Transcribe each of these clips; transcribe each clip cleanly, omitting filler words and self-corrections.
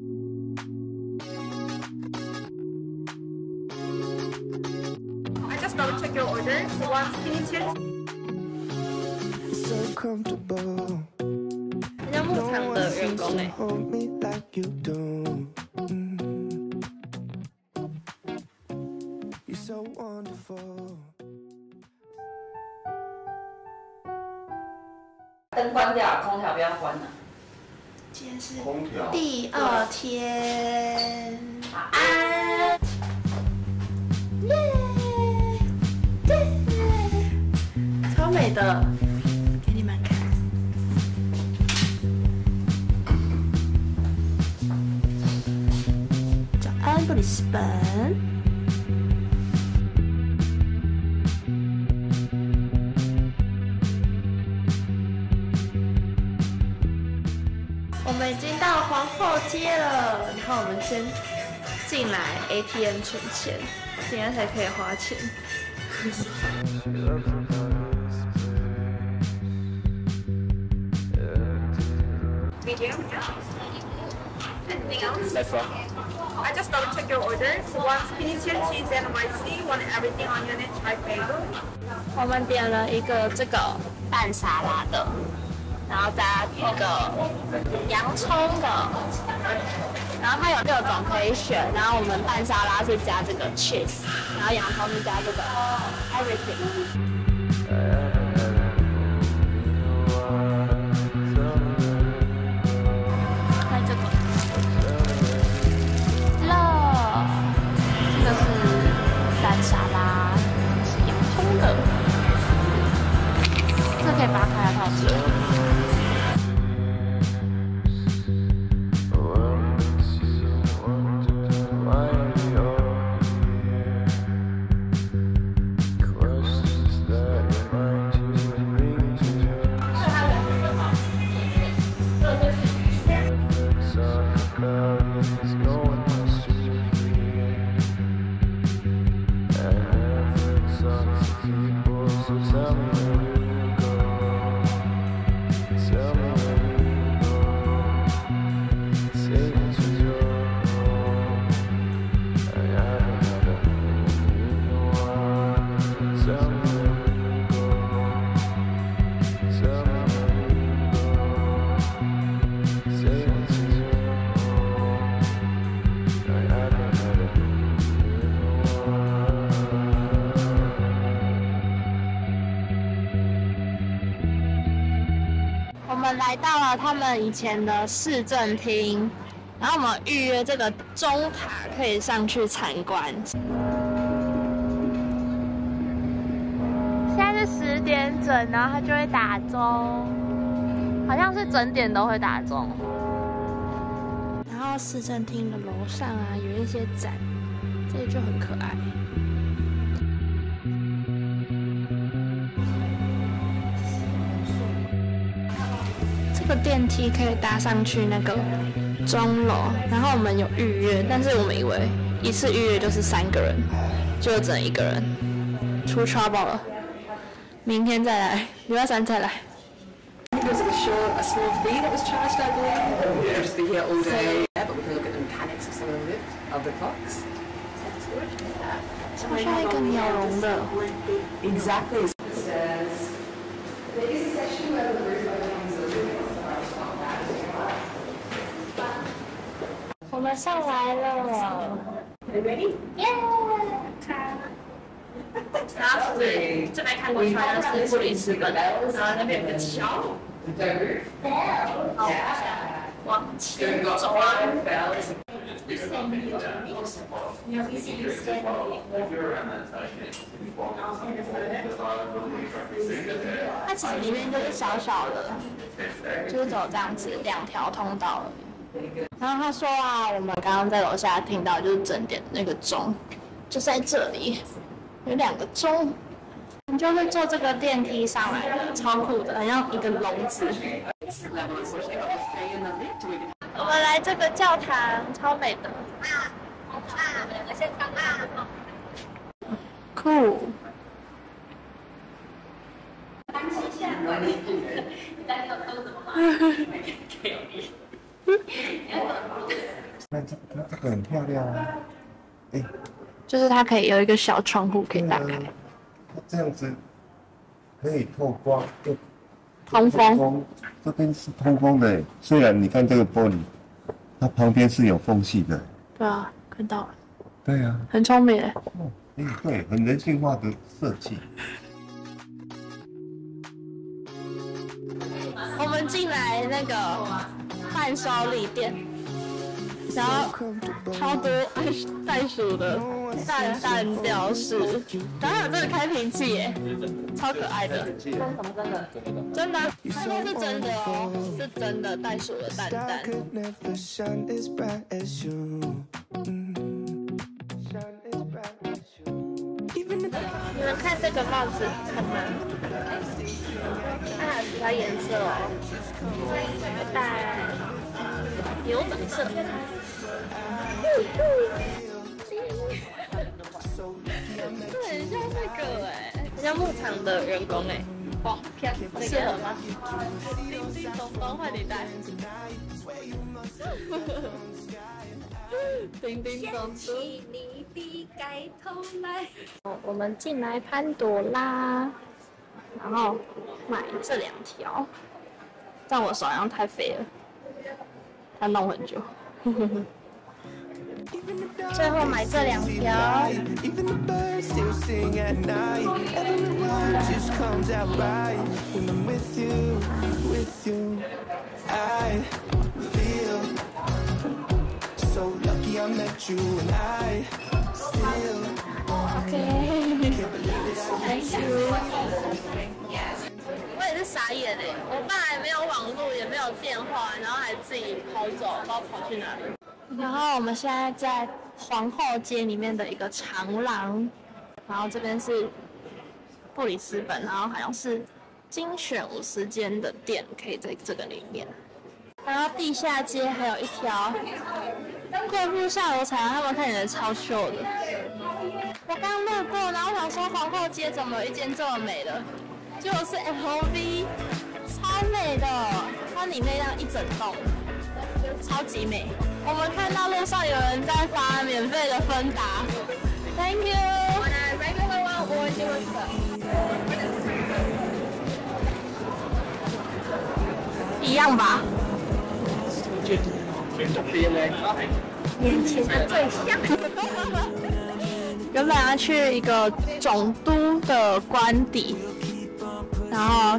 I just double check your order. So once finished, it's so comfortable. No one seems to hold me like you do. You're so wonderful. 灯关掉，空调不要关了。今天是第二天，晚安。耶，超美的，给你们看。早安，布里斯本。 皇后街了，然后我们先进来 ATM 存钱，等下才可以花钱。Anything else? That's all. I just double check your order. So one spinach cheese and YC, one everything on your next right table. 我们点了一个这个蛋沙拉的。 然后加那个洋葱的，然后它有六种可以选。然后我们拌沙拉是加这个 cheese， 然后洋葱是加这个 everything。看这个，了，这个是蛋沙拉，是洋葱的，这可以扒开来泡水。 来到了他们以前的市政厅，然后我们预约这个钟塔可以上去参观。现在是10点整，然后它就会打钟，好像是整点都会打钟。然后市政厅的楼上啊，有一些展，这个就很可爱。 这个电梯可以搭上去那个钟楼，然后我们有预约，但是我们以为一次预约就是3个人，就只能1个人，出 trouble 了。明天再来，礼拜3再来。好像一个鸟笼的。Exactly. 我们上来了 ，You ready? Yeah. 然后这边看过去就是布里斯本，然后那边有个桥，好，往前走啊。它其实里面就是小小的，就是走这样子2条通道而已。 然后他说啊，我们刚刚在楼下听到就是整点那个钟，就在这里有2个钟，你就是坐这个电梯上来的，超酷的，很像一个笼子。我们来这个教堂，超美的，酷。看这个很漂亮啊！哎，就是它可以有一个小窗户可以打开，这样子可以透光，通风。这边是通风的，虽然你看这个玻璃，它旁边是有缝隙的。对啊，看到了。对啊，很聪明。嗯，哎，对，很人性化的设计。 我们进来那个伴手礼店，然后超多袋鼠的蛋雕饰，然后有这个开瓶器耶，超可爱的。真的吗？真的？真的？它应该是真的哦，是真的袋鼠的蛋蛋。你们看这个帽子很难。 它还有其他颜色哦，带牛仔色。这很像那个哎，很像牧场的员工哎，黄片适合吗？叮叮咚咚换你带。叮叮咚咚。掀起你的盖头来。我们进来潘朵拉。 然后买这两条，但我手好像太肥了，它弄很久。最后买这两条。我也是傻眼哎，我爸还没有网络，也没有电话，然后还自己跑走，不知道跑去哪里。然后我们现在在皇后街里面的一个长廊，然后这边是布里斯本，然后好像是精选50间的店可以在这个里面。然后地下街还有一条贵妇下楼才，他们看起来超秀的。 我刚路过，然后我想说皇后街怎么有一间这么美的？结果是 FOV， 超美的，它里面那一整栋，超级美。我们看到路上有人在发免费的芬达 ，Thank you。一样吧。眼前的最像。原本要去一个总督的官邸，然后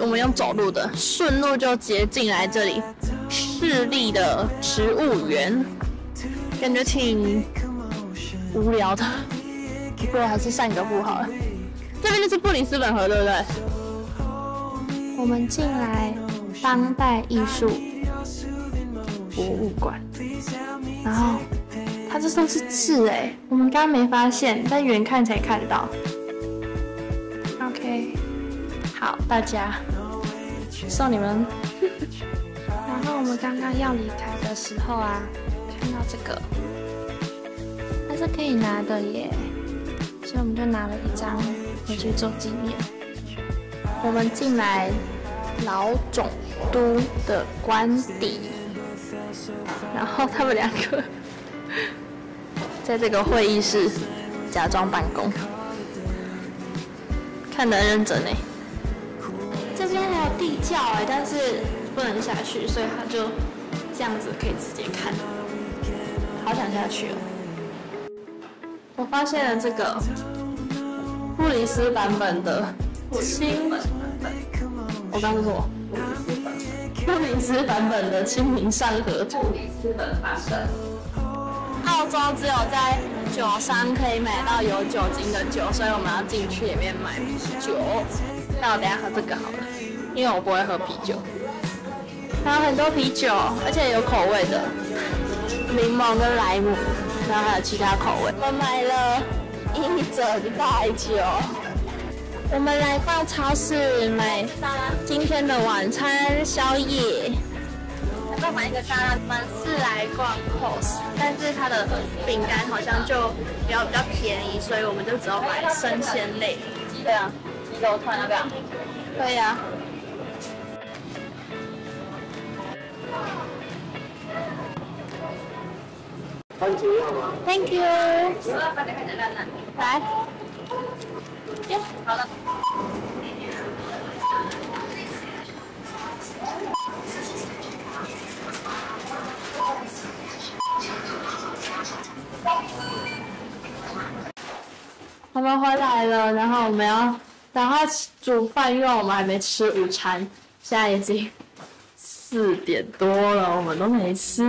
我们用走路的，顺路就直接进来这里市立的植物园，感觉挺无聊的，不过还是散个步好了。这边就是布里斯本河，对不对？我们进来当代艺术博物馆，然后。 它这都是字哎，我们刚刚没发现，但远看才看到。OK， 好，大家送你们。然后我们刚刚要离开的时候啊，看到这个，它是可以拿的耶，所以我们就拿了一张回去做纪念。我们进来老总督的官邸，然后他们两个。 在这个会议室假装办公，看得很认真哎。这边还有地窖哎，但是不能下去，所以他就这样子可以直接看。好想下去哦！我发现了这个布里斯版本的清，我刚说什么？布里斯版本的《清明上河图》。布里斯本版本。 澳洲只有在酒商可以买到有酒精的酒，所以我们要进去里面买酒。那我等一下喝这个好了，因为我不会喝啤酒。还有很多啤酒，而且有口味的，柠檬跟莱姆，然后还有其他口味。我们买了一整袋酒。我们来逛超市买今天的晚餐、宵夜。 要买一个沙拉，我们是来逛 Coles， 但是它的饼干好像就比较便宜，所以我们就只有买生鲜类。对啊，鸡肉串那个。对呀、啊。番茄要吗 ？Thank you。来，耶，好了。我们回来了，然后我们要赶快煮饭，因为我们还没吃午餐，现在已经4点多了，我们都没吃。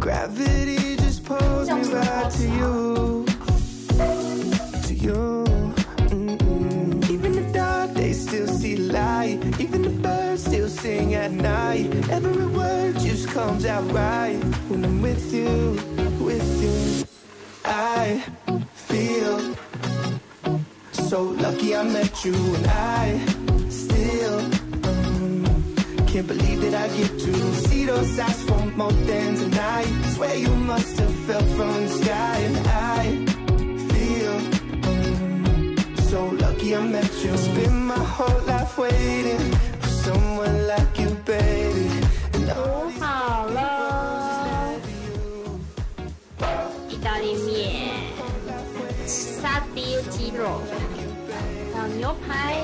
Gravity just pulls me right to you, to you. Even the dark days still see light. Even the birds still sing at night. Every word just comes out right when I'm with you, with you. I feel so lucky I met you, and I still. Can't believe that I get to see those eyes for more than tonight. Swear you must have fell from the sky, and I feel so lucky I met you. Spent my whole life waiting for someone like you, baby. And all these people. 意大利面、沙爹鸡肉，还有牛排。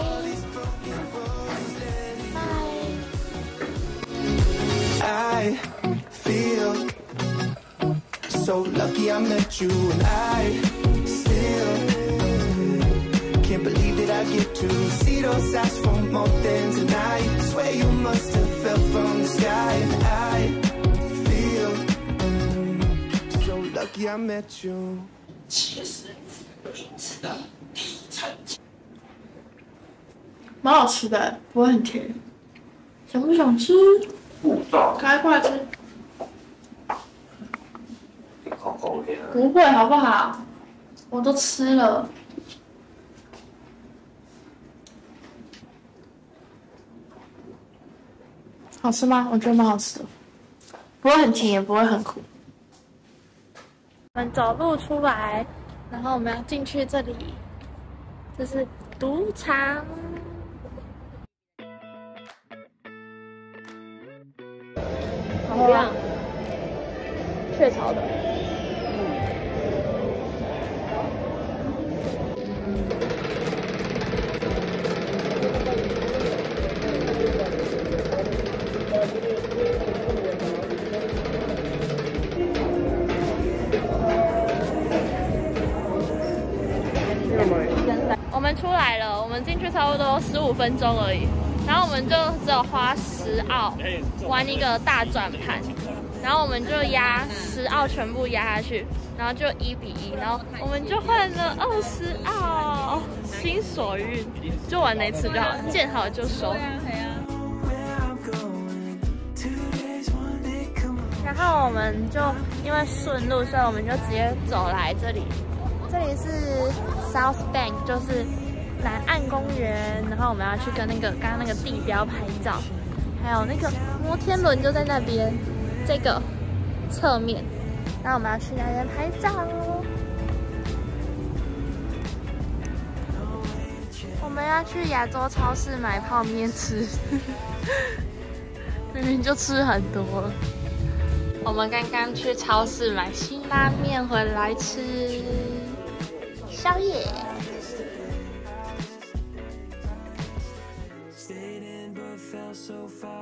I feel so lucky I met you, and I still can't believe that I get to see those eyes for more than tonight. Swear you must have fell from the sky, and I feel so lucky I met you. 蛮好吃的，不会很甜。想不想吃？ 开过来吃，不会好不好？我都吃了。好吃吗？我觉得蛮好吃的，不会很甜，也不会很苦。我们走路出来，然后我们要进去这里，这是赌场。 怎么样？雀巢的。我们出来了，我们进去差不多15分钟而已。 然后我们就只有花10澳玩一个大转盘，然后我们就压10澳全部压下去，然后就1比1，然后我们就换了20澳，心所欲，就玩那一次就好，见好就收。然后我们就因为顺路，所以我们就直接走来这里，这里是 South Bank， 就是。 南岸公园，然后我们要去跟那个刚刚那个地标拍照，还有那个摩天轮就在那边，这个侧面，那我们要去那边拍照。我们要去亚洲超市买泡面吃，明明就吃很多了。我们刚刚去超市买辛拉面回来吃宵夜。 So far